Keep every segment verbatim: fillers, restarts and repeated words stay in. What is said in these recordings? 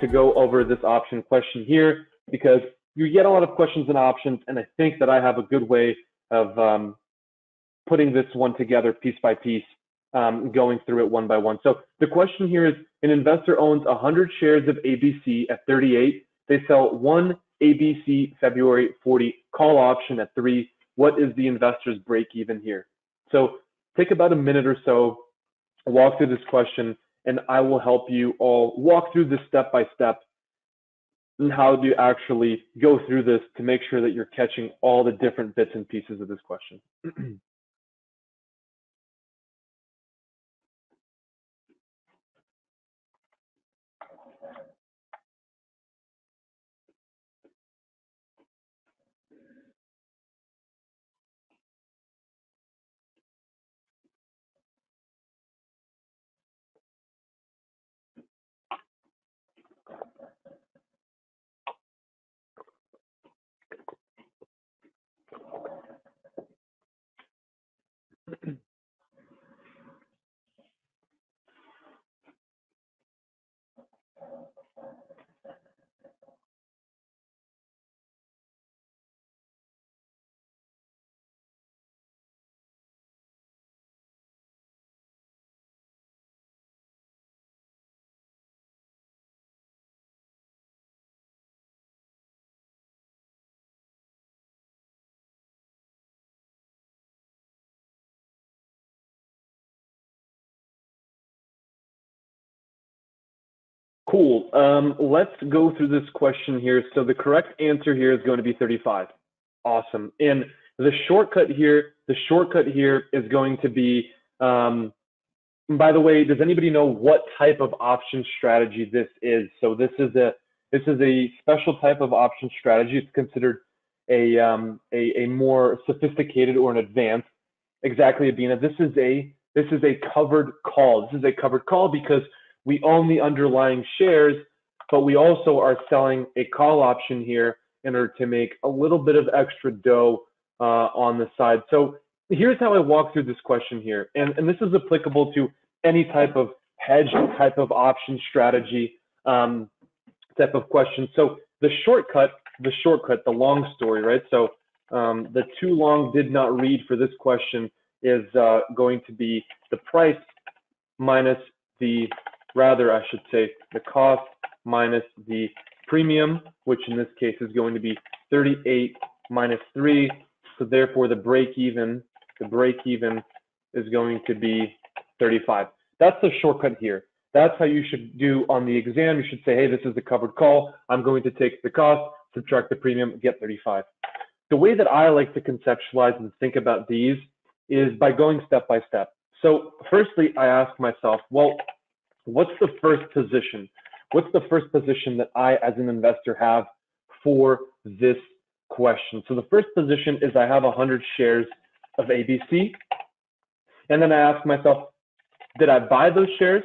to go over this option question here, because you get a lot of questions and options, and I think that I have a good way of um, putting this one together piece by piece, um, going through it one by one. So the question here is, an investor owns one hundred shares of A B C at thirty-eight. They sell one A B C February forty call option at three. What is the investor's break even here? So take about a minute or so, walk through this question, and I will help you all walk through this step by step and how do you actually go through this to make sure that you're catching all the different bits and pieces of this question. Cool. Um, let's go through this question here. So the correct answer here is going to be thirty-five. Awesome. And the shortcut here, the shortcut here is going to be, um, by the way, does anybody know what type of option strategy this is? So this is a, this is a special type of option strategy. It's considered a, um, a, a more sophisticated or an advanced. Exactly, Abina. This is a, this is a covered call. This is a covered call because we own the underlying shares, but we also are selling a call option here in order to make a little bit of extra dough uh, on the side. So here's how I walk through this question here. And, and this is applicable to any type of hedge, type of option strategy, um, type of question. So the shortcut, the shortcut, the long story, right? So um, the too long did not read for this question is uh, going to be the price minus the Rather, I should say the cost minus the premium, which in this case is going to be thirty-eight minus three. So therefore the break even, the break even is going to be thirty-five. That's the shortcut here. That's how you should do on the exam. You should say, hey, this is the covered call. I'm going to take the cost, subtract the premium, get thirty-five. The way that I like to conceptualize and think about these is by going step by step. So firstly, I ask myself, well, what's the first position? What's the first position that I, as an investor, have for this question? So the first position is I have one hundred shares of A B C. And then I ask myself, did I buy those shares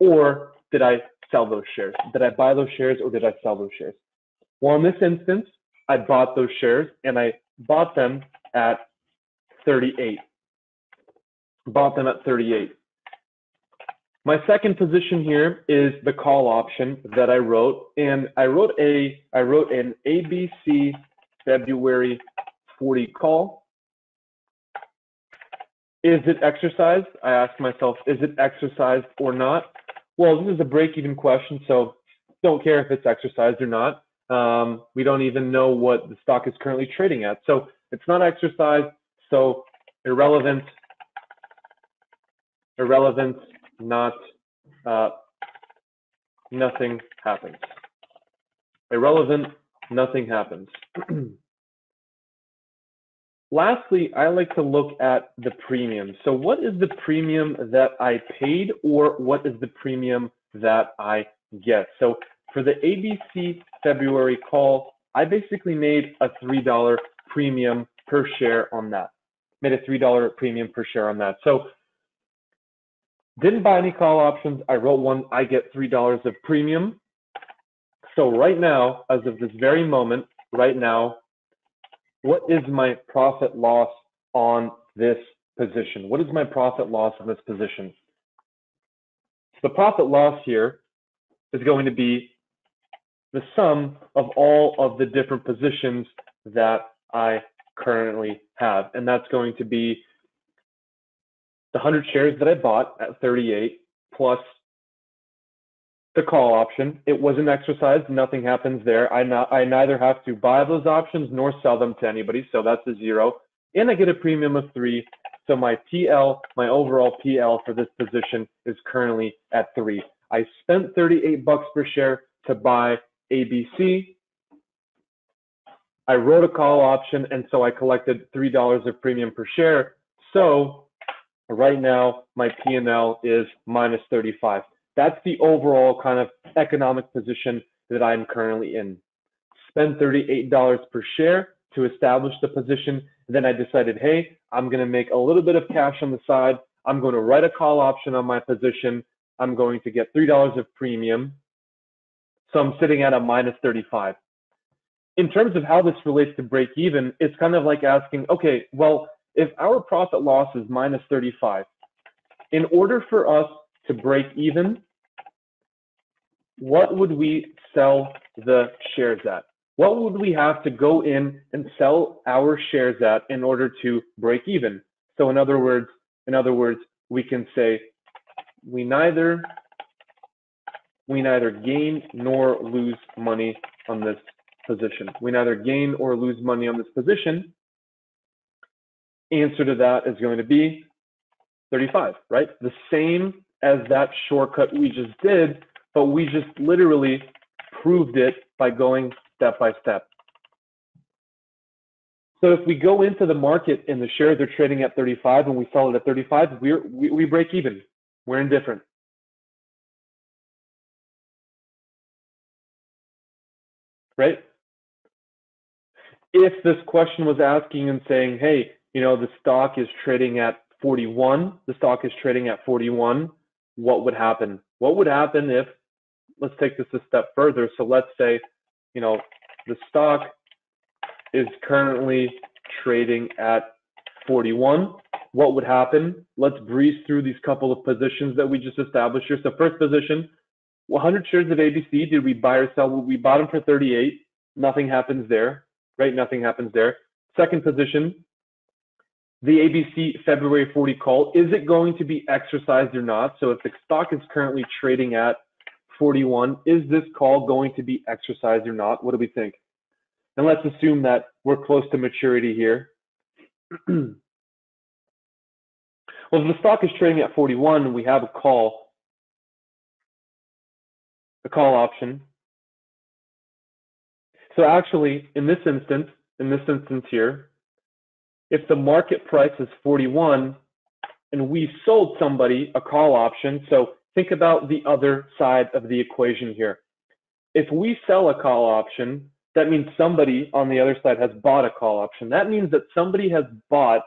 or did I sell those shares? Did I buy those shares or did I sell those shares? Well, in this instance, I bought those shares and I bought them at thirty-eight. Bought them at thirty-eight. My second position here is the call option that I wrote, and I wrote a I wrote an A B C February forty call. Is it exercised? I asked myself, is it exercised or not? Well, this is a break-even question, so don't care if it's exercised or not. Um, we don't even know what the stock is currently trading at, so it's not exercised. So irrelevant, irrelevant. Not, uh, nothing happens. Irrelevant, nothing happens. Lastly, I like to look at the premium. So what is the premium that I paid, or what is the premium that I get? So for the A B C February call, I basically made a three dollar premium per share on that. Made a three dollar premium per share on that. So didn't buy any call options. I wrote one. I get three dollars of premium. So right now, as of this very moment, right now, what is my profit loss on this position? What is my profit loss on this position? So the profit loss here is going to be the sum of all of the different positions that I currently have. And that's going to be the one hundred shares that I bought at thirty-eight plus the call option. It wasn't exercised. Nothing happens there. I, not, I neither have to buy those options nor sell them to anybody. So that's a zero. And I get a premium of three. So my P L, my overall P L for this position is currently at three. I spent thirty-eight bucks per share to buy A B C. I wrote a call option, and so I collected three dollars of premium per share. So right now, my P and L is minus thirty-five. That's the overall kind of economic position that I'm currently in. Spend thirty-eight dollars per share to establish the position. Then I decided, hey, I'm going to make a little bit of cash on the side. I'm going to write a call option on my position. I'm going to get three dollars of premium. So I'm sitting at a minus thirty-five. In terms of how this relates to break even, it's kind of like asking, okay, well, if our profit loss is minus thirty-five, in order for us to break even, what would we sell the shares at? What would we have to go in and sell our shares at in order to break even? So in other words, in other words, we can say we neither we neither gain nor lose money on this position. We neither gain or lose money on this position. Answer to that is going to be thirty-five, right? The same as that shortcut we just did, but we just literally proved it by going step by step. So if we go into the market and the shares are trading at thirty-five and we sell it at thirty-five, we're, we, we break even. We're indifferent. Right? If this question was asking and saying, hey, you know, the stock is trading at forty-one, the stock is trading at forty-one, what would happen? What would happen if, let's take this a step further. So let's say, you know, the stock is currently trading at forty-one. What would happen? Let's breeze through these couple of positions that we just established here. So first position, one hundred shares of A B C. Did we buy or sell? We bought them for thirty-eight. Nothing happens there, right? Nothing happens there. Second position, the A B C February forty call. Is it going to be exercised or not? So if the stock is currently trading at forty-one, is this call going to be exercised or not? What do we think? And let's assume that we're close to maturity here. Well, if the stock is trading at forty-one and we have a call, the call option. So actually, in this instance, in this instance here, if the market price is forty-one and we sold somebody a call option, so think about the other side of the equation here. If we sell a call option, that means somebody on the other side has bought a call option. That means that somebody has bought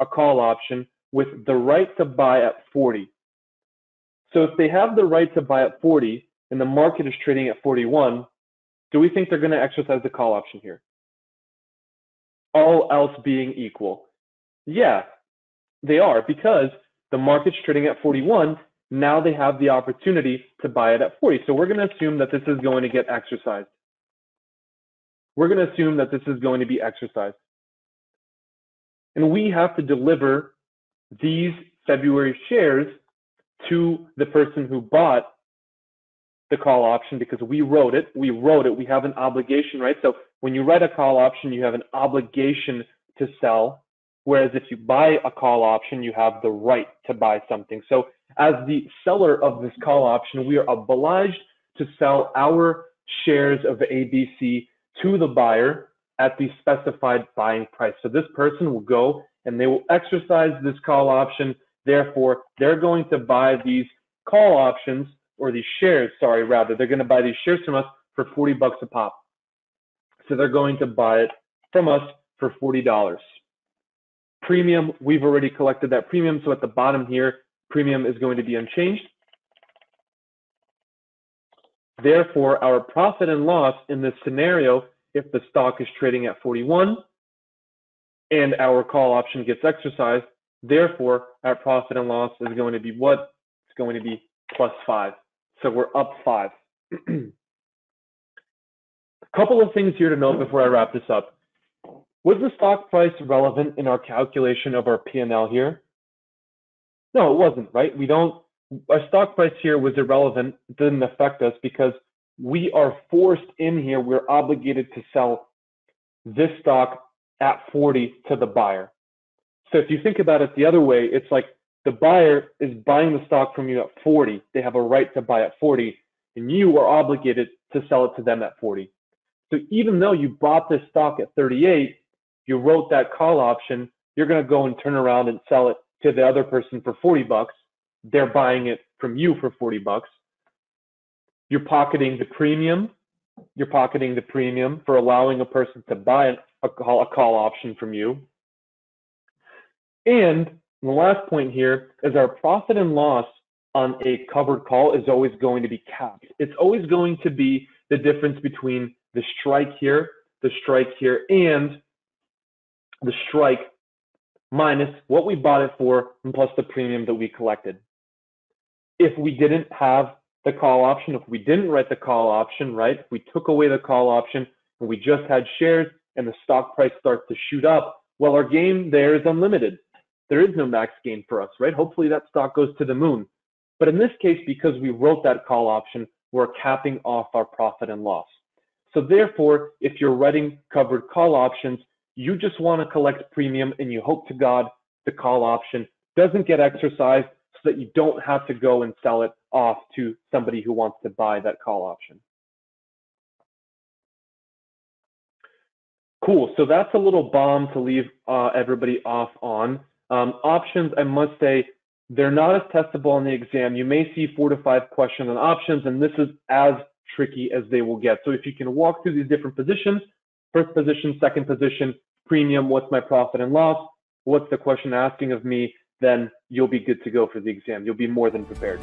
a call option with the right to buy at forty. So if they have the right to buy at forty, and the market is trading at forty-one, do we think they're going to exercise the call option here? All else being equal. Yeah, they are, because the market's trading at forty-one. Now they have the opportunity to buy it at forty. So we're going to assume that this is going to get exercised. We're going to assume that this is going to be exercised. And we have to deliver these February shares to the person who bought the call option, because we wrote it, we wrote it, we have an obligation, right? So when you write a call option, you have an obligation to sell, whereas if you buy a call option, you have the right to buy something. So as the seller of this call option, we are obliged to sell our shares of A B C to the buyer at the specified buying price. So this person will go and they will exercise this call option. Therefore, they're going to buy these call options, or these shares, sorry, rather, they're going to buy these shares from us for forty bucks a pop. So they're going to buy it from us for forty dollars. Premium, we've already collected that premium. So at the bottom here, premium is going to be unchanged. Therefore, our profit and loss in this scenario, if the stock is trading at forty-one and our call option gets exercised, therefore, our profit and loss is going to be what? It's going to be plus five. So we're up five. A couple of things here to note before I wrap this up. Was the stock price relevant in our calculation of our P and L here? No, it wasn't, right? We don't, our stock price here was irrelevant. It didn't affect us because we are forced in here. We're obligated to sell this stock at forty to the buyer. So if you think about it the other way, it's like the buyer is buying the stock from you at forty. They have a right to buy at forty, and you are obligated to sell it to them at forty. So even though you bought this stock at thirty-eight, you wrote that call option, you're going to go and turn around and sell it to the other person for forty bucks. They're buying it from you for forty bucks. You're pocketing the premium. You're pocketing the premium for allowing a person to buy an, a, call, a call option from you. And the last point here is our profit and loss on a covered call is always going to be capped. It's always going to be the difference between the strike here, the strike here, and the strike minus what we bought it for and plus the premium that we collected. If we didn't have the call option, if we didn't write the call option, right, if we took away the call option and we just had shares and the stock price starts to shoot up, well, our gain there is unlimited. There is no max gain for us, right? Hopefully that stock goes to the moon. But in this case, because we wrote that call option, we're capping off our profit and loss. So therefore, if you're writing covered call options, you just want to collect premium and you hope to God the call option doesn't get exercised so that you don't have to go and sell it off to somebody who wants to buy that call option. Cool, so that's a little bomb to leave uh, everybody off on. Um, options, I must say, they're not as testable on the exam. You may see four to five questions on options, and this is as tricky as they will get. So if you can walk through these different positions, first position, second position, premium, what's my profit and loss, what's the question asking of me, then you'll be good to go for the exam. You'll be more than prepared.